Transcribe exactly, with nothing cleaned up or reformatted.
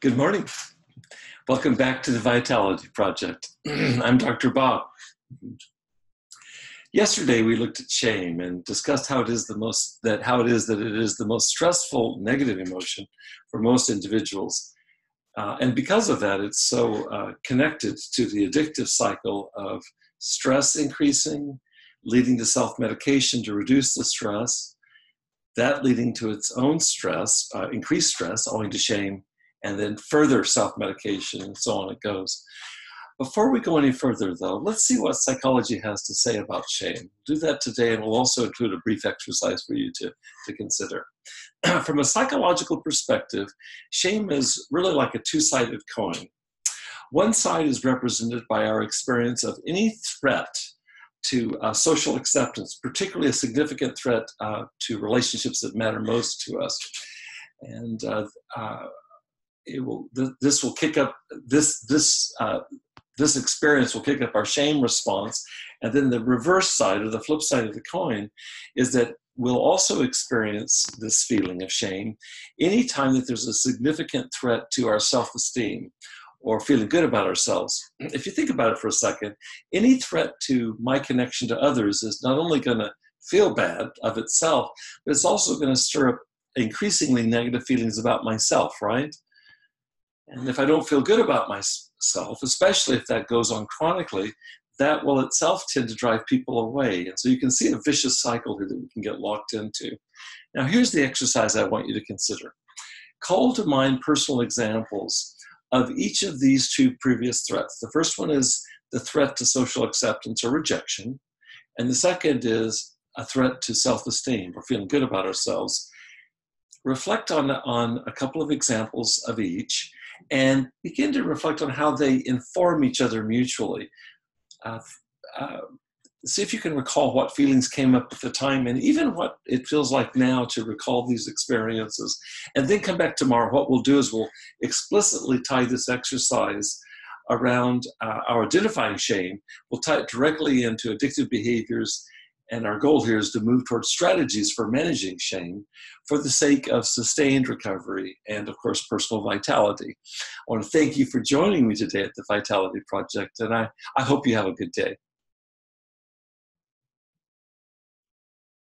Good morning. Welcome back to the Vitality Project. I'm Doctor Bob. Yesterday we looked at shame and discussed how it is the most that how it is that it is the most stressful negative emotion for most individuals, uh, and because of that, it's so uh, connected to the addictive cycle of stress increasing, leading to self-medication to reduce the stress, that leading to its own stress, uh, increased stress owing to shame. And then further self-medication, and so on it goes. Before we go any further, though, let's see what psychology has to say about shame. We'll do that today, and we'll also include a brief exercise for you to, to consider. From a psychological perspective, shame is really like a two-sided coin. One side is represented by our experience of any threat to uh, social acceptance, particularly a significant threat uh, to relationships that matter most to us. And uh, uh, It will, th this will kick up, this, this, uh, this experience will kick up our shame response. And then the reverse side, or the flip side of the coin, is that we'll also experience this feeling of shame anytime that there's a significant threat to our self-esteem or feeling good about ourselves. If you think about it for a second, any threat to my connection to others is not only going to feel bad of itself, but it's also going to stir up increasingly negative feelings about myself, right? And if I don't feel good about myself, especially if that goes on chronically, that will itself tend to drive people away. And so you can see a vicious cycle here that we can get locked into. Now, here's the exercise I want you to consider. Call to mind personal examples of each of these two previous threats. The first one is the threat to social acceptance or rejection. And the second is a threat to self-esteem or feeling good about ourselves. Reflect on, on a couple of examples of each, and begin to reflect on how they inform each other mutually. Uh, uh, see if you can recall what feelings came up at the time, and even what it feels like now to recall these experiences. And then come back tomorrow. What we'll do is we'll explicitly tie this exercise around uh, our identifying shame. We'll tie it directly into addictive behaviors, and our goal here is to move towards strategies for managing shame for the sake of sustained recovery and, of course, personal vitality. I want to thank you for joining me today at the Vitality Project, and I, I hope you have a good day.